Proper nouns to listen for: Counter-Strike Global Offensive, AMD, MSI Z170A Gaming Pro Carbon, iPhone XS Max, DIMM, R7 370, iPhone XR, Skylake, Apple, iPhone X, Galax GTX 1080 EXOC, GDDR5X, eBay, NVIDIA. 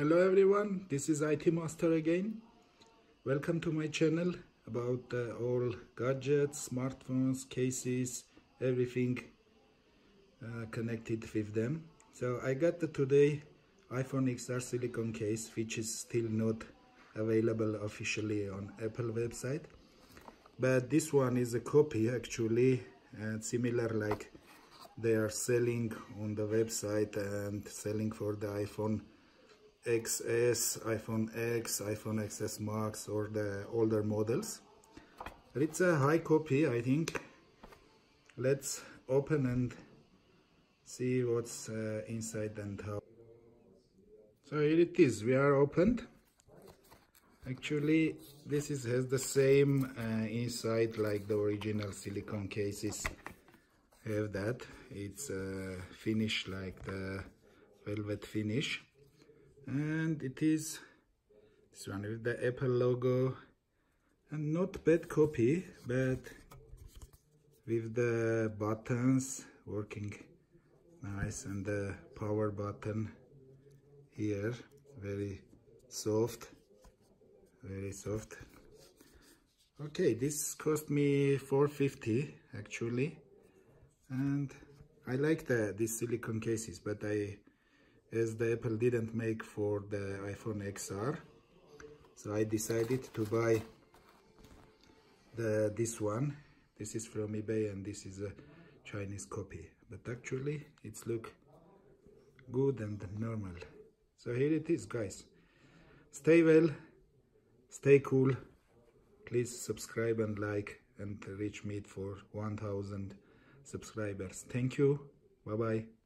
Hello everyone, this is IT Master again. Welcome to my channel about all gadgets, smartphones, cases, everything connected with them. So I got today iPhone XR silicone case, which is still not available officially on Apple website, but this one is a copy actually, and similar like they are selling on the website and selling for the iPhone XS, iPhone X, iPhone XS Max or the older models. It's a high copy, I think. Let's open and see what's inside and how. So here it is, we are opened. Actually this has the same inside like the original silicone cases have that. It's finished like the velvet finish, and it is this one with the Apple logo, and not bad copy, but with the buttons working nice and the power button here very soft. Okay, this cost me $4.50 actually, and I like these silicone cases, but as the Apple didn't make for the iPhone XR, so I decided to buy this one. This is from eBay and this is a Chinese copy, but actually it's look good and normal. So here it is, guys. Stay well, stay cool, please subscribe and like, and reach me for 1000 subscribers. Thank you, bye bye.